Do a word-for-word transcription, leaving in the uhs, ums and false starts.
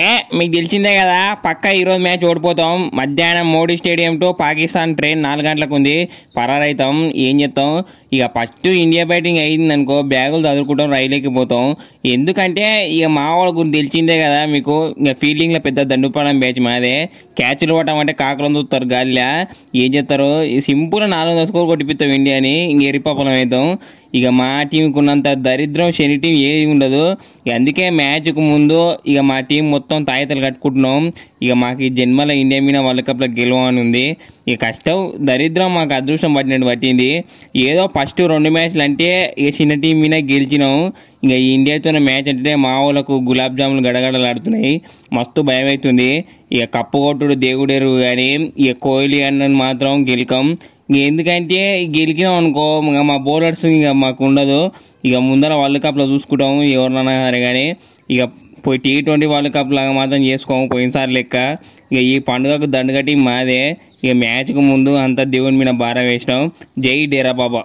ఏ మీకు తెలిసిందే కదా పక్కా ఈరోజు మ్యాచ్ ఓడిపోతాం. మధ్యాహ్నం Modi stadium to Pakistan train నాలుగు గంటలకు ఉంది. పరారైతాం, ఏం చేస్తాం. ఇక ఫస్ట్ ఇండియా బ్యాటింగ్ అయింది అనుకో బ్యాగులు చదువుకుంటాం, రైలుకి పోతాం. ఎందుకంటే ఇక మా వాళ్ళ గురించి తెలిసిందే కదా మీకు. ఇక ఫీల్డింగ్లో పెద్ద దండుపాలెం బ్యాచ్ మాదే. క్యాచ్లు ఇవ్వటం అంటే కాకలం చూస్తారు గాలిలా. ఏం చేస్తారు, సింపుల్గా నాలుగు వందల స్కోర్ కొట్టిపిస్తాం ఇండియాని. ఇంక ఎరిపాపలం అవుతాం. ఇక మా టీంకి ఉన్నంత దరిద్రం శని టీం ఏది ఉండదు. ఇక అందుకే మ్యాచ్కు ముందు ఇక మా టీం మొత్తం తాయితలు కట్టుకుంటున్నాం. ఇక మాకు ఈ జన్మలో ఇండియా మీద వరల్డ్ కప్లో గెలవని ఉంది. ఇక కష్టం దరిద్రం మాకు అదృష్టం పట్టినట్టు పట్టింది. ఏదో ఫస్ట్ రెండు మ్యాచ్లు అంటే ఇక చిన్న టీం మీద గెలిచినాం. ఇక ఇండియాతో మ్యాచ్ అంటే మా వాళ్ళకు గులాబ్ జాములు గడగడలాడుతున్నాయి. మస్తు భయం అవుతుంది. ఇక కప్పు కొట్టుడు దేవుడేరు కానీ ఇక కోహ్లీ అన్నను మాత్రం గెలికం. ఎందుకంటే గెలికినాం అనుకో ఇక మా బౌలర్స్ ఇక మాకు ఉండదు. ఇక ముందర వరల్డ్ కప్లో చూసుకుంటాం ఎవరినైనా సరే. కానీ ఇక పోయి టీ ట్వంటీ వరల్డ్ కప్ లాగా మాత్రం చేసుకోము పోయినసారి లెక్క. ఇక ఈ పండుగకు దండుగటి మాదే. ఇక మ్యాచ్కు ముందు అంతా దేవుని మీద భారం వేసినాం. జై డేరా బాబా.